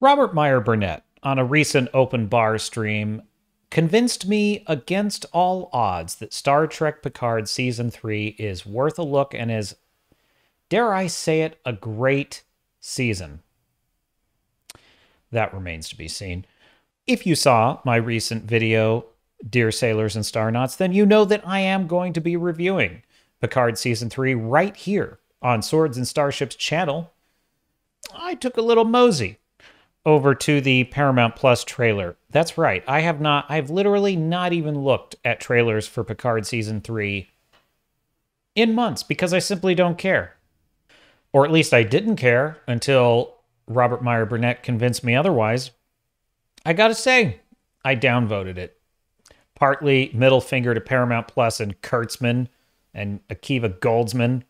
Robert Meyer Burnett, on a recent open bar stream, convinced me against all odds that Star Trek Picard Season 3 is worth a look and is, dare I say it, a great season. That remains to be seen. If you saw my recent video, Dear Sailors and Starnauts, then you know that I am going to be reviewing Picard Season 3 right here on Swords and Starships channel. I took a little mosey over to the Paramount Plus trailer. That's right, I've literally not even looked at trailers for Picard Season 3 in months because I simply don't care. Or at least I didn't care until Robert Meyer Burnett convinced me otherwise. I gotta say, I downvoted it. Partly middle finger to Paramount Plus and Kurtzman and Akiva Goldsman.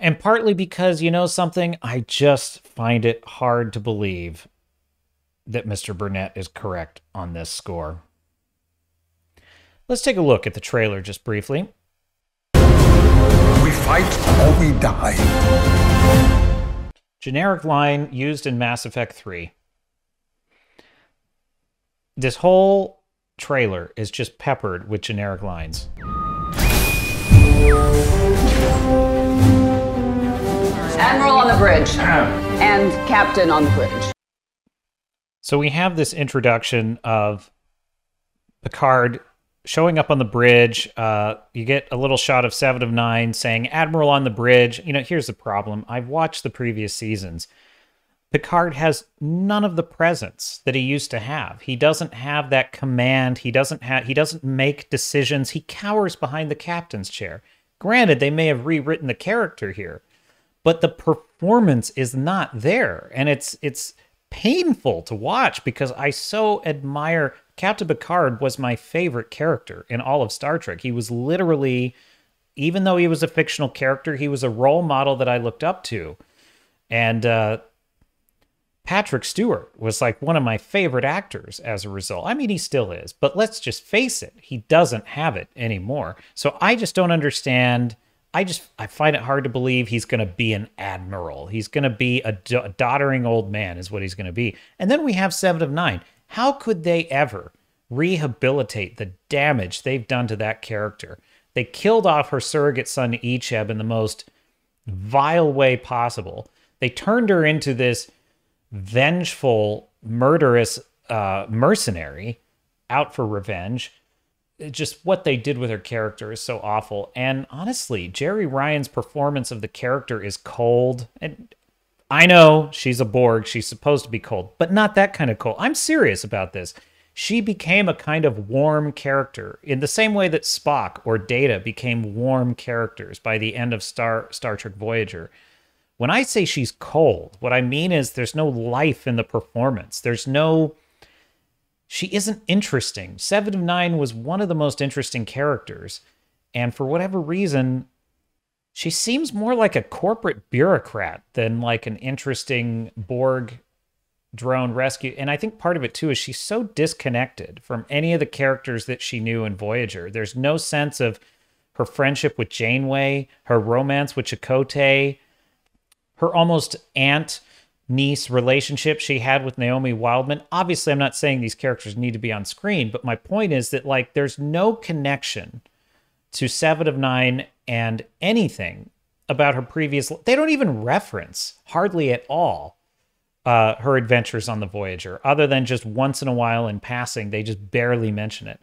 And partly because, you know something, I just find it hard to believe that Mr. Burnett is correct on this score. Let's take a look at the trailer just briefly. We fight or we die. Generic line used in Mass Effect 3. This whole trailer is just peppered with generic lines. Admiral on the bridge and Captain on the bridge. So we have this introduction of Picard showing up on the bridge. You get a little shot of 7 of 9 saying Admiral on the bridge. You know, here's the problem. I've watched the previous seasons. Picard has none of the presence that he used to have. He doesn't have that command. He doesn't make decisions. He cowers behind the captain's chair. Granted, they may have rewritten the character here, but the performance is not there. And it's painful to watch because I so admire Captain Picard. Was my favorite character in all of Star Trek. He was literally, even though he was a fictional character, he was a role model that I looked up to. And Patrick Stewart was like one of my favorite actors as a result. I mean, he still is, but let's just face it, he doesn't have it anymore. So I just don't understand. I find it hard to believe he's going to be an admiral. He's going to be a doddering old man is what he's going to be. And then we have 7 of 9. How could they ever rehabilitate the damage they've done to that character? They killed off her surrogate son, Icheb, in the most vile way possible. They turned her into this vengeful, murderous mercenary out for revenge. Just what they did with her character is so awful. And honestly, Jerry Ryan's performance of the character is cold. And I know she's a Borg. She's supposed to be cold, but not that kind of cold. I'm serious about this. She became a kind of warm character in the same way that Spock or Data became warm characters by the end of Star Trek Voyager. When I say she's cold, what I mean is there's no life in the performance. She isn't interesting. 7 of 9 was one of the most interesting characters. And for whatever reason, she seems more like a corporate bureaucrat than like an interesting Borg drone rescue. And I think part of it too is she's so disconnected from any of the characters that she knew in Voyager. There's no sense of her friendship with Janeway, her romance with Chakotay, her almost aunt-niece relationship she had with Naomi Wildman. Obviously, I'm not saying these characters need to be on screen, but my point is that, like, there's no connection to 7 of 9 and anything about her previous. They don't even reference, hardly at all, her adventures on the Voyager, other than just once in a while in passing. They just barely mention it.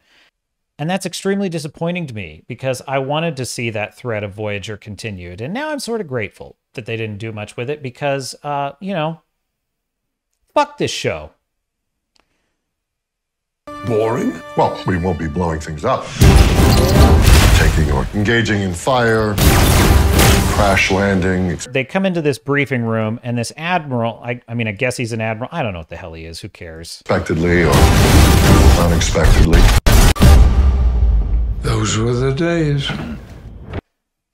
And that's extremely disappointing to me because I wanted to see that thread of Voyager continued. And now I'm sort of grateful that they didn't do much with it because, you know, fuck this show. Boring? Well, we won't be blowing things up. Taking or engaging in fire, crash landing. They come into this briefing room and this admiral, I mean, I guess he's an admiral. I don't know what the hell he is. Who cares? Expectedly or unexpectedly. Those were the days.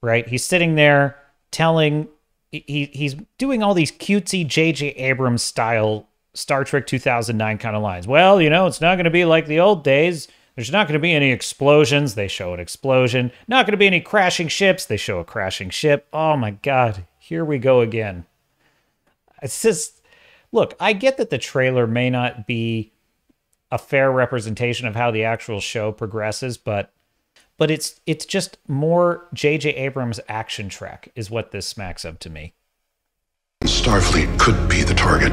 Right? He's sitting there telling, he's doing all these cutesy J.J. Abrams style Star Trek 2009 kind of lines. Well, you know, it's not going to be like the old days. There's not going to be any explosions. They show an explosion. Not going to be any crashing ships. They show a crashing ship. Oh my God. Here we go again. It's just, look, I get that the trailer may not be a fair representation of how the actual show progresses, but it's just more J.J. Abrams action track is what this smacks of to me. Starfleet could be the target.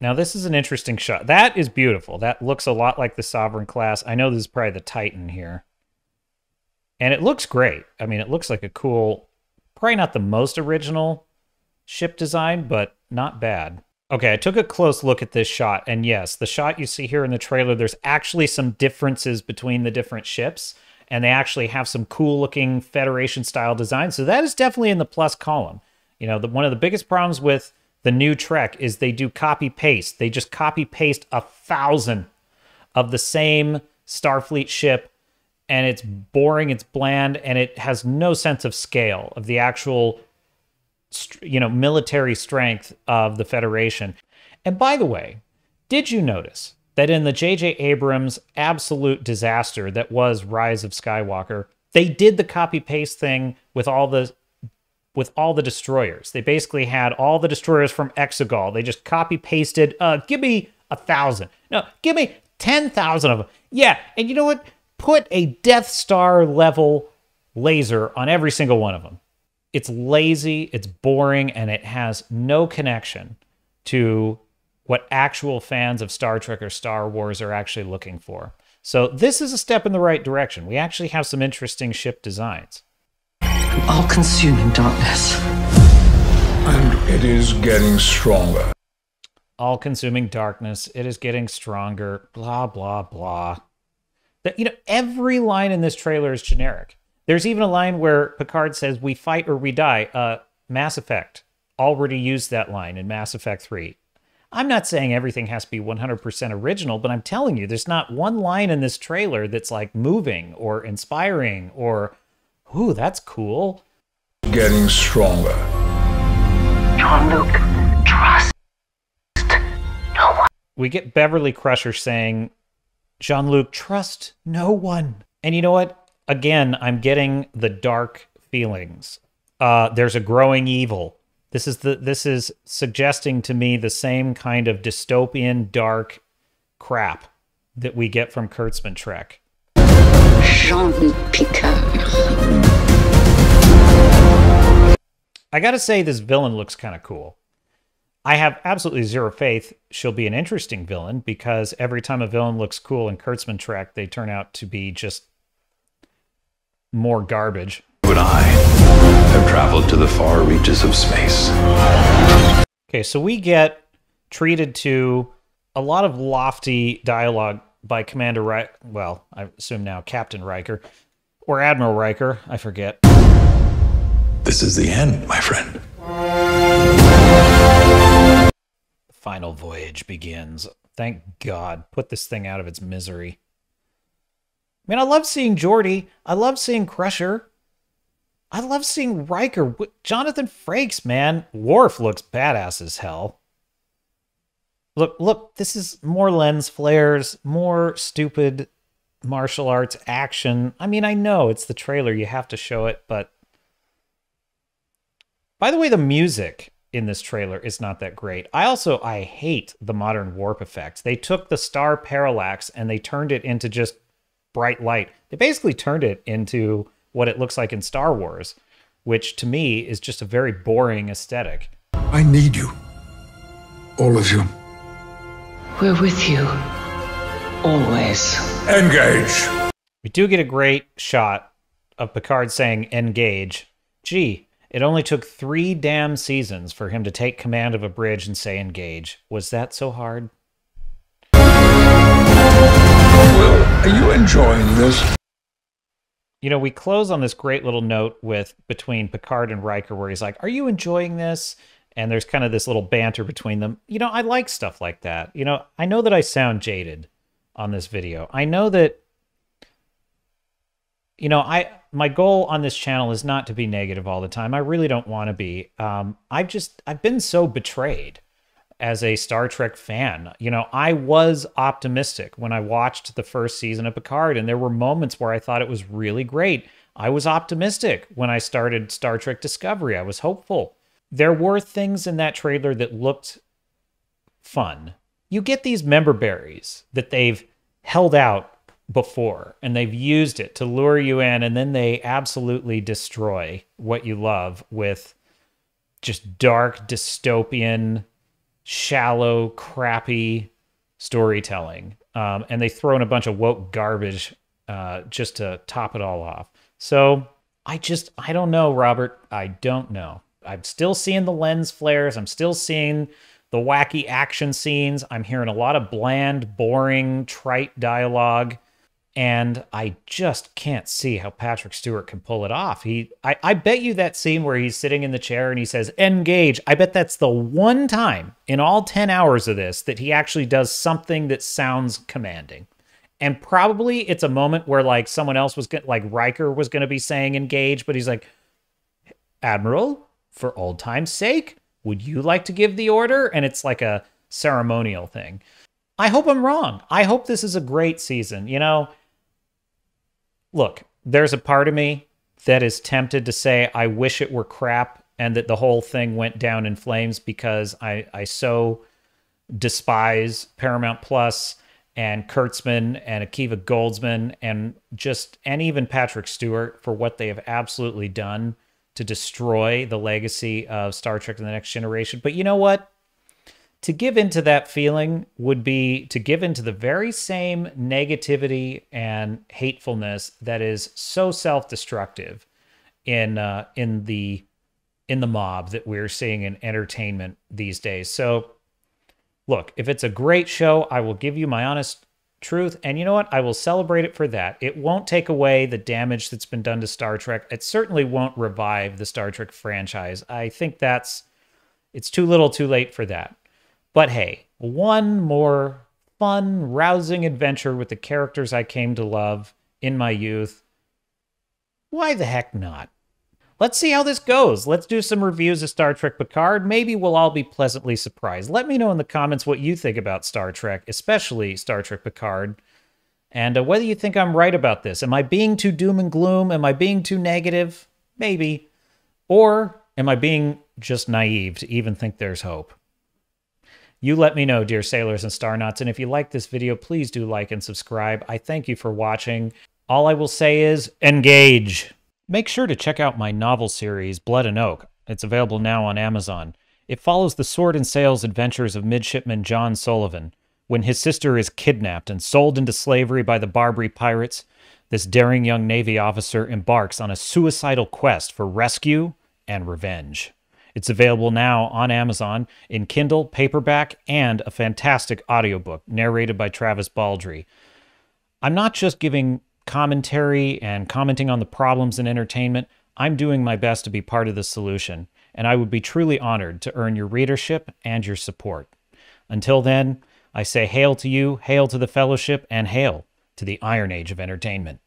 Now, this is an interesting shot. That is beautiful. That looks a lot like the Sovereign class. I know this is probably the Titan here. And it looks great. I mean, it looks like a cool, probably not the most original ship design, but not bad. Okay, I took a close look at this shot, and yes, the shot you see here in the trailer, there's actually some differences between the different ships, and they actually have some cool-looking Federation-style designs, so that is definitely in the plus column. You know, one of the biggest problems with the new Trek is they do copy-paste. They just copy-paste 1,000 of the same Starfleet ship, and it's boring, it's bland, and it has no sense of scale of the actual, you know, military strength of the Federation. And by the way, did you notice that in the J.J. Abrams absolute disaster that was Rise of Skywalker, they did the copy-paste thing with all the destroyers. They basically had all the destroyers from Exegol. They just copy-pasted, give me 1,000. No, give me 10,000 of them. Yeah, and you know what? Put a Death Star level laser on every single one of them. It's lazy, it's boring, and it has no connection to what actual fans of Star Trek or Star Wars are actually looking for. So this is a step in the right direction. We actually have some interesting ship designs. All-consuming darkness. And it is getting stronger. All-consuming darkness, it is getting stronger, blah, blah, blah. That, you know, every line in this trailer is generic. There's even a line where Picard says, we fight or we die. Mass Effect already used that line in Mass Effect 3. I'm not saying everything has to be 100% original, but I'm telling you, there's not one line in this trailer that's like moving or inspiring or, ooh, that's cool. Getting stronger. Jean-Luc, trust no one. We get Beverly Crusher saying, Jean-Luc, trust no one. And you know what? Again, I'm getting the dark feelings. There's a growing evil. This is suggesting to me the same kind of dystopian dark crap that we get from Kurtzman Trek. Jean-Luc Picard. I gotta say, this villain looks kind of cool. I have absolutely zero faith she'll be an interesting villain, because every time a villain looks cool in Kurtzman Trek, they turn out to be just more garbage. You and I have traveled to the far reaches of space. Okay, so we get treated to a lot of lofty dialogue by Commander Riker, well, I assume now Captain Riker, or Admiral Riker, I forget. This is the end, my friend. The final voyage begins. Thank God. Put this thing out of its misery. I mean, I love seeing Geordi. I love seeing Crusher. I love seeing Riker. Jonathan Frakes, man. Worf looks badass as hell. Look, look, this is more lens flares, more stupid martial arts action. I mean, I know it's the trailer. You have to show it, but... By the way, the music in this trailer is not that great. I hate the modern warp effects. They took the star parallax and they turned it into just bright light. They basically turned it into what it looks like in Star Wars, which to me is just a very boring aesthetic. I need you. All of you. We're with you. Always. Engage. We do get a great shot of Picard saying engage. Gee, it only took 3 damn seasons for him to take command of a bridge and say engage. Was that so hard? Are you enjoying this? You know, we close on this great little note between Picard and Riker where he's like, are you enjoying this? And there's kind of this little banter between them. You know, I like stuff like that. You know, I know that I sound jaded on this video. I know that, you know, my goal on this channel is not to be negative all the time. I really don't want to be. I've been so betrayed as a Star Trek fan. You know, I was optimistic when I watched the first season of Picard, and there were moments where I thought it was really great. I was optimistic when I started Star Trek Discovery. I was hopeful. There were things in that trailer that looked fun. You get these member berries that they've held out before, and they've used it to lure you in, and then they absolutely destroy what you love with just dark, dystopian, shallow, crappy storytelling. And they throw in a bunch of woke garbage just to top it all off. So I don't know, Robert. I don't know. I'm still seeing the lens flares. I'm still seeing the wacky action scenes. I'm hearing a lot of bland, boring, trite dialogue. And I just can't see how Patrick Stewart can pull it off. I bet you that scene where he's sitting in the chair and he says, engage. I bet that's the one time in all 10 hours of this that he actually does something that sounds commanding. And probably it's a moment where like someone else was like Riker was going to be saying engage, but he's like, Admiral, for old time's sake, would you like to give the order? And it's like a ceremonial thing. I hope I'm wrong. I hope this is a great season. You know, look, there's a part of me that is tempted to say I wish it were crap and that the whole thing went down in flames because I so despise Paramount Plus and Kurtzman and Akiva Goldsman and even Patrick Stewart for what they have absolutely done to destroy the legacy of Star Trek and the Next Generation. But you know what? To give into that feeling would be to give into the very same negativity and hatefulness that is so self-destructive in the mob that we're seeing in entertainment these days. So look, if it's a great show, I will give you my honest truth. And you know what? I will celebrate it for that. It won't take away the damage that's been done to Star Trek. It certainly won't revive the Star Trek franchise. I think it's too little too late for that. But hey, one more fun, rousing adventure with the characters I came to love in my youth. Why the heck not? Let's see how this goes. Let's do some reviews of Star Trek Picard. Maybe we'll all be pleasantly surprised. Let me know in the comments what you think about Star Trek, especially Star Trek Picard, and whether you think I'm right about this. Am I being too doom and gloom? Am I being too negative? Maybe. Or am I being just naive to even think there's hope? You let me know, dear sailors and starnauts, and if you like this video, please do like and subscribe. I thank you for watching. All I will say is, engage! Make sure to check out my novel series, Blood and Oak. It's available now on Amazon. It follows the sword and sails adventures of midshipman John Sullivan. When his sister is kidnapped and sold into slavery by the Barbary pirates, this daring young Navy officer embarks on a suicidal quest for rescue and revenge. It's available now on Amazon in Kindle, paperback, and a fantastic audiobook narrated by Travis Baldry. I'm not just giving commentary and commenting on the problems in entertainment. I'm doing my best to be part of the solution, and I would be truly honored to earn your readership and your support. Until then, I say hail to you, hail to the fellowship, and hail to the Iron Age of entertainment.